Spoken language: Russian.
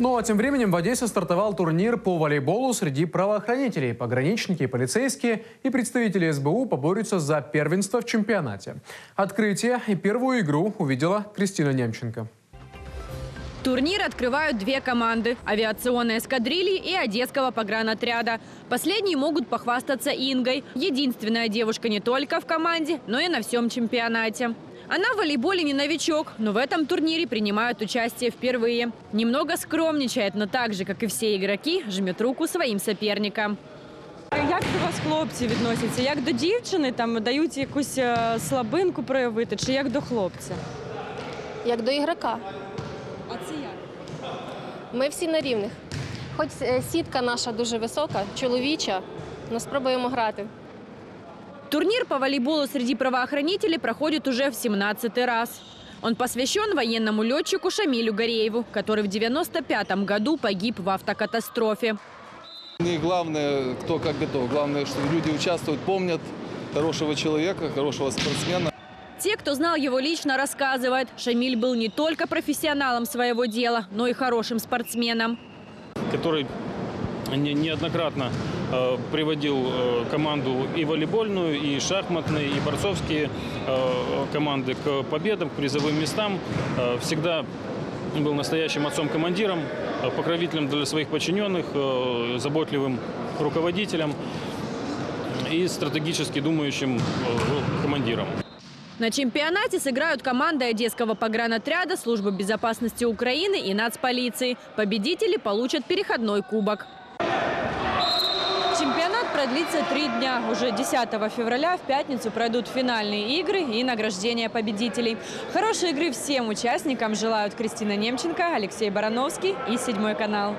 Ну а тем временем в Одессе стартовал турнир по волейболу среди правоохранителей. Пограничники, полицейские и представители СБУ поборются за первенство в чемпионате. Открытие и первую игру увидела Кристина Немченко. Турнир открывают две команды – авиационной эскадрильи и одесского погранотряда. Последние могут похвастаться Ингой. Единственная девушка не только в команде, но и на всем чемпионате. Она в волейболе не новичок, но в этом турнире принимают участие впервые. Немного скромничает, но так же, как и все игроки, жмет руку своим соперникам. Як до вас хлопці відносяться? Як до дівчини? Там дають якусь слабинку проявити, чи як до хлопця? Як до ігрока. А це як? Ми всі на рівних. Хоч сітка наша дуже висока, чоловіча, ми спробуємо грати. Турнир по волейболу среди правоохранителей проходит уже в 17-й раз. Он посвящен военному летчику Шамилю Гарееву, который в 1995 году погиб в автокатастрофе. Не главное, кто как готов. Главное, что люди участвуют, помнят хорошего человека, хорошего спортсмена. Те, кто знал его лично, рассказывают, Шамиль был не только профессионалом своего дела, но и хорошим спортсменом. Который неоднократно приводил команду и волейбольную, и шахматные, и борцовские команды к победам, к призовым местам. Всегда был настоящим отцом-командиром, покровителем для своих подчиненных, заботливым руководителем и стратегически думающим командиром. На чемпионате сыграют команды Одесского погранотряда, Службы безопасности Украины и нацполиции. Победители получат переходной кубок. Чемпионат продлится 3 дня. Уже 10 февраля в пятницу пройдут финальные игры и награждение победителей. Хорошей игры всем участникам желают Кристина Немченко, Алексей Барановский и «Седьмой канал».